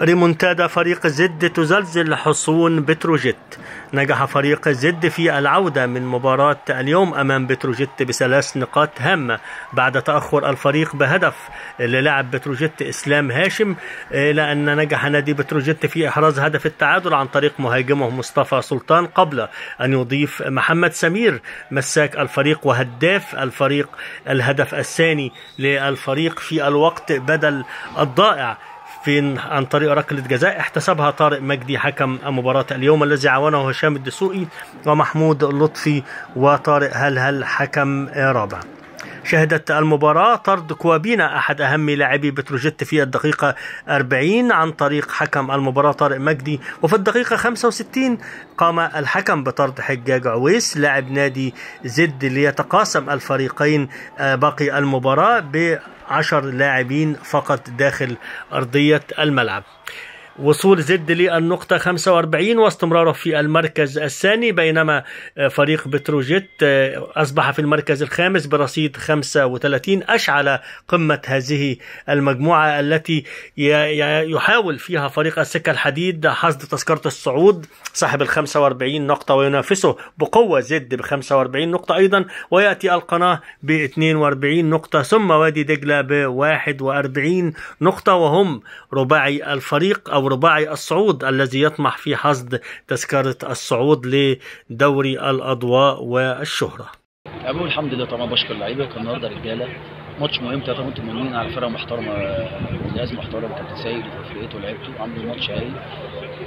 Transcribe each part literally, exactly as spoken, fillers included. ريمونتادا فريق زد تزلزل حصون بتروجيت. نجح فريق زد في العودة من مباراة اليوم أمام بتروجيت بثلاث نقاط هامة بعد تأخر الفريق بهدف اللي لعب بتروجيت اسلام هاشم، إلا أن نجح نادي بتروجيت في إحراز هدف التعادل عن طريق مهاجمه مصطفى سلطان قبل أن يضيف محمد سمير مساك الفريق وهداف الفريق الهدف الثاني للفريق في الوقت بدل الضائع في عن طريق ركلة جزاء احتسبها طارق مجدي حكم مباراة اليوم الذي عاونه هشام الدسوقي ومحمود لطفي وطارق هلهل حكم رابع. شهدت المباراة طرد كوابينا أحد أهم لاعبي بتروجيت في الدقيقة أربعين عن طريق حكم المباراة طارق مجدي، وفي الدقيقة خمسة وستين قام الحكم بطرد حجاج عويس لاعب نادي زد ليتقاسم الفريقين باقي المباراة بعشر لاعبين فقط داخل أرضية الملعب. وصول زد للنقطة خمسة وأربعين واستمراره في المركز الثاني، بينما فريق بتروجيت أصبح في المركز الخامس برصيد خمسة وثلاثين، أشعل قمة هذه المجموعة التي يحاول فيها فريق السكة الحديد حصد تذكرة الصعود صاحب ال خمسة وأربعين نقطة، وينافسه بقوة زد ب خمسة وأربعين نقطة أيضا، ويأتي القناة ب اثنين وأربعين نقطة، ثم وادي دجلة ب واحد وأربعين نقطة، وهم رباعي الفريق أو رباعي الصعود الذي يطمح في حصد تذكرة الصعود لدوري الأضواء والشهرة. أبو الحمد لله طبعا بشكر اللعيبة، كان النهارده رجالة ماتش مهم، ثلاثة بونت مهمين على فرقة محترمة وناس محترمة، كابتن سيد وفرقته ولعيبته عملوا ماتش هايل،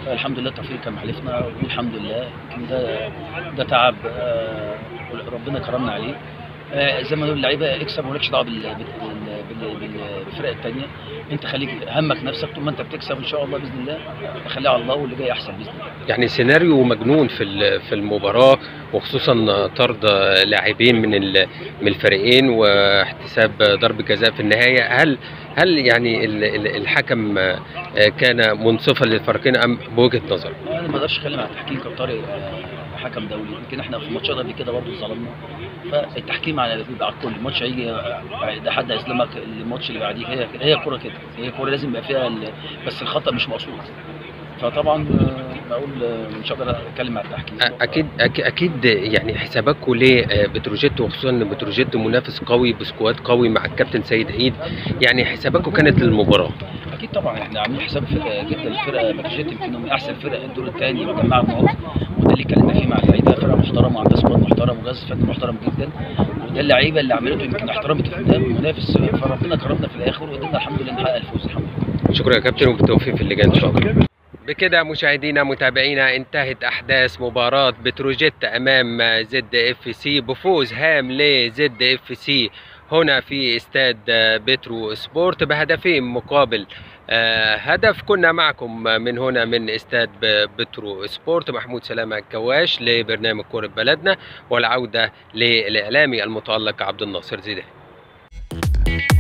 فالحمد لله التوفيق كان محلفنا والحمد لله. ده ده تعب ربنا كرمنا عليه، زي ما نقول اللعيبه اكسب ومالكش دعوه بالفرق الثانيه، انت خليك همك نفسك طول ما انت بتكسب ان شاء الله باذن الله، خليها على الله واللي جاي احسن باذن الله. يعني سيناريو مجنون في في المباراه، وخصوصا طرد لاعبين من من الفريقين واحتساب ضرب جزاء في النهايه، هل هل يعني الحكم كان منصفا للفريقين ام بوجهه نظرك؟ انا ما اقدرش اتكلم على التحكيم كطارق حكم دولي، يمكن احنا في ماتشات قبل كده برضه ظلمنا، فالتحكيم على بيبقى على الكل، الماتش هيجي ده حد هيسلمك، الماتش اللي بعديه هي هي كوره كده، هي كوره لازم يبقى فيها ال... بس الخطا مش مقصود، فطبعا بقول مش هقدر اتكلم على التحكيم. اكيد اكيد يعني حساباتكم لبتروجيت، وخصوصا ان بتروجيت منافس قوي بسكواد قوي مع الكابتن سيد عيد، يعني حساباتكم كانت للمباراه؟ اكيد طبعا احنا عاملين حساب فرقه جدا، الفرقه بتروجيت يمكن من احسن فرق الدور الثاني ومجمعه نقاط، وده اللي اتكلمنا فيه مع اللعيبه، فرقه محترمه وعندها سكواد محترم وجهاز فني محترم جدا، وده اللعيبه اللي عملته يمكن احترمت قدام المنافس، فربنا كرمنا في الاخر وقدرنا الحمد لله نحقق الفوز الحمد لله. شكرا يا كابتن وبالتوفيق في اللجان ان شاء الله. بكده مشاهدينا متابعينا انتهت احداث مباراة بتروجيت امام زد اف سي بفوز هام لزد اف سي هنا في استاد بترو سبورت بهدفين مقابل هدف. كنا معكم من هنا من استاد بترو سبورت محمود سلامه الجواش لبرنامج كرة بلدنا، والعودة للاعلامي المتألق عبد الناصر زيدان.